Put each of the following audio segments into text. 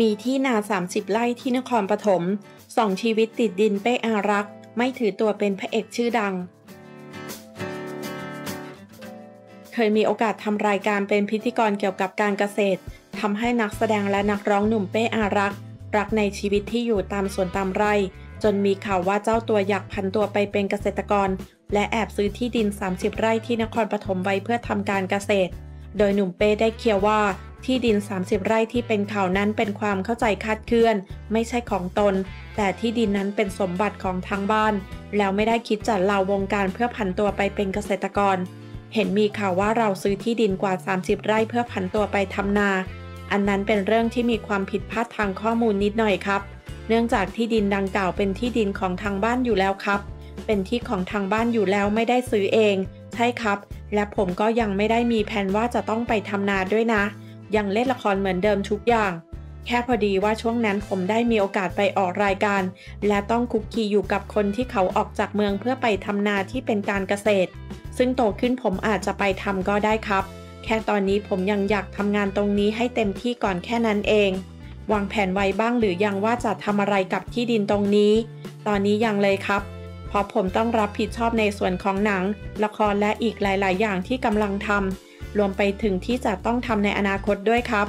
มีที่นา30ไร่ที่นครปฐม2ชีวิตติดดินเป้อารักษ์ไม่ถือตัวเป็นพระเอกชื่อดังเคยมีโอกาสทำรายการเป็นพิธีกรเกี่ยวกับการเกษตรทำให้นักแสดงและนักร้องหนุ่มเป้อารักษ์รักในชีวิตที่อยู่ตามสวนตามไร่จนมีข่าวว่าเจ้าตัวอยากผันตัวไปเป็นเกษตรกรและแอบซื้อที่ดิน30ไร่ที่นครปฐมไว้เพื่อทำการเกษตรโดยหนุ่มเป้ได้เคลียร์ว่าที่ดิน30ไร่ที่เป็นข่าวนั้นเป็นความเข้าใจคลาดเคลื่อนไม่ใช่ของตนแต่ที่ดินนั้นเป็นสมบัติของทางบ้านแล้วไม่ได้คิดจะลาวงการเพื่อผันตัวไปเป็นเกษตรกรเห็นมีข่าวว่าเราซื้อที่ดินกว่า30ไร่เพื่อผันตัวไปทำนาอันนั้นเป็นเรื่องที่มีความผิดพลาดทางข้อมูลนิดหน่อยครับเนื่องจากที่ดินดังกล่าวเป็นที่ดินของทางบ้านอยู่แล้วครับเป็นที่ของทางบ้านอยู่แล้วไม่ได้ซื้อเองใช่ครับและผมก็ยังไม่ได้มีแผนว่าจะต้องไปทำนาด้วยนะยังเล่นละครเหมือนเดิมทุกอย่างแค่พอดีว่าช่วงนั้นผมได้มีโอกาสไปออกรายการและต้องคุกคีอยู่กับคนที่เขาออกจากเมืองเพื่อไปทำนาที่เป็นการเกษตรซึ่งโตขึ้นผมอาจจะไปทำก็ได้ครับแค่ตอนนี้ผมยังอยากทำงานตรงนี้ให้เต็มที่ก่อนแค่นั้นเองวางแผนไว้บ้างหรือยังว่าจะทำอะไรกับที่ดินตรงนี้ตอนนี้ยังเลยครับเพราะผมต้องรับผิดชอบในส่วนของหนังละครและอีกหลายๆอย่างที่กำลังทำรวมไปถึงที่จะต้องทำในอนาคตด้วยครับ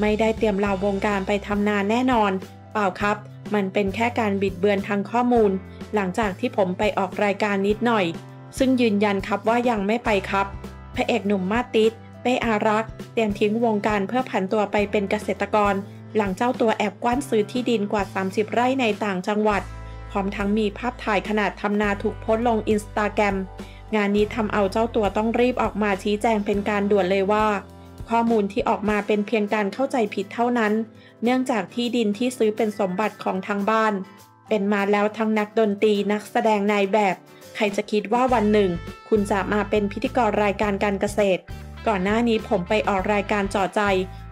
ไม่ได้เตรียมลาวงการไปทำนาแน่นอนเปล่าครับมันเป็นแค่การบิดเบือนทางข้อมูลหลังจากที่ผมไปออกรายการนิดหน่อยซึ่งยืนยันครับว่ายังไม่ไปครับพระเอกหนุ่มมาติดเป้อารักษ์เตรียมทิ้งวงการเพื่อผันตัวไปเป็นเกษตรกรหลังเจ้าตัวแอบกว้านซื้อที่ดินกว่า30ไร่ในต่างจังหวัดพร้อมทั้งมีภาพถ่ายขณะทำนาถูกโพสต์ลง Instagram งานนี้ทำเอาเจ้าตัวต้องรีบออกมาชี้แจงเป็นการด่วนเลยว่าข้อมูลที่ออกมาเป็นเพียงการเข้าใจผิดเท่านั้นเนื่องจากที่ดินที่ซื้อเป็นสมบัติของทางบ้านเป็นมาแล้วทั้งนักดนตรีนักแสดงนายแบบใครจะคิดว่าวันหนึ่งคุณจะมาเป็นพิธีกรรายการการเกษตรก่อนหน้านี้ผมไปออกรายการจ่อใจ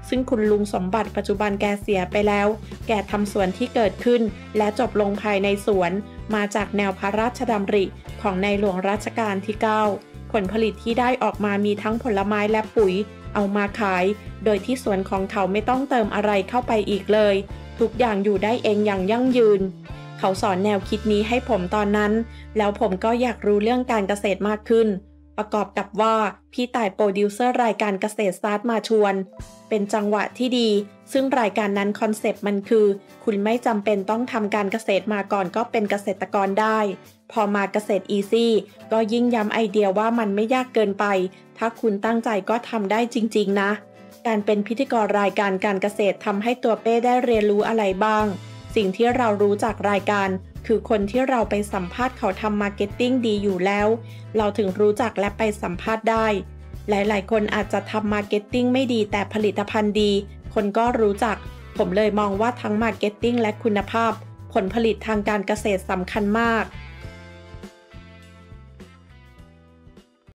ซึ่งคุณลุงสมบัติปัจจุบันแกเสียไปแล้วแกทำสวนที่เกิดขึ้นและจบลงภายในสวนมาจากแนวพระราชดำริของในหลวงรัชกาลที่9ผลผลิตที่ได้ออกมามีทั้งผลไม้และปุ๋ยเอามาขายโดยที่สวนของเขาไม่ต้องเติมอะไรเข้าไปอีกเลยทุกอย่างอยู่ได้เองอย่างยั่งยืนเขาสอนแนวคิดนี้ให้ผมตอนนั้นแล้วผมก็อยากรู้เรื่องการเกษตรมากขึ้นประกอบกับว่าพี่ต่ายโปรดิวเซอร์รายการเกษตรศาสตร์มาชวนเป็นจังหวะที่ดีซึ่งรายการนั้นคอนเซปต์มันคือคุณไม่จำเป็นต้องทำการเกษตรมาก่อนก็เป็นเกษตรกรได้พอมาเกษตรอีซี่ก็ยิ่งย้ำไอเดียว่ามันไม่ยากเกินไปถ้าคุณตั้งใจก็ทำได้จริงๆนะการเป็นพิธีกรรายการการเกษตรทำให้ตัวเป้ได้เรียนรู้อะไรบ้างสิ่งที่เรารู้จากรายการคือคนที่เราไปสัมภาษณ์เขาทำมาร์เก็ตติ้งดีอยู่แล้วเราถึงรู้จักและไปสัมภาษณ์ได้หลายๆคนอาจจะทำมาร์เก็ตติ้งไม่ดีแต่ผลิตภัณฑ์ดีคนก็รู้จักผมเลยมองว่าทั้งมาร์เก็ตติ้งและคุณภาพผลผลิตทางการเกษตรสำคัญมาก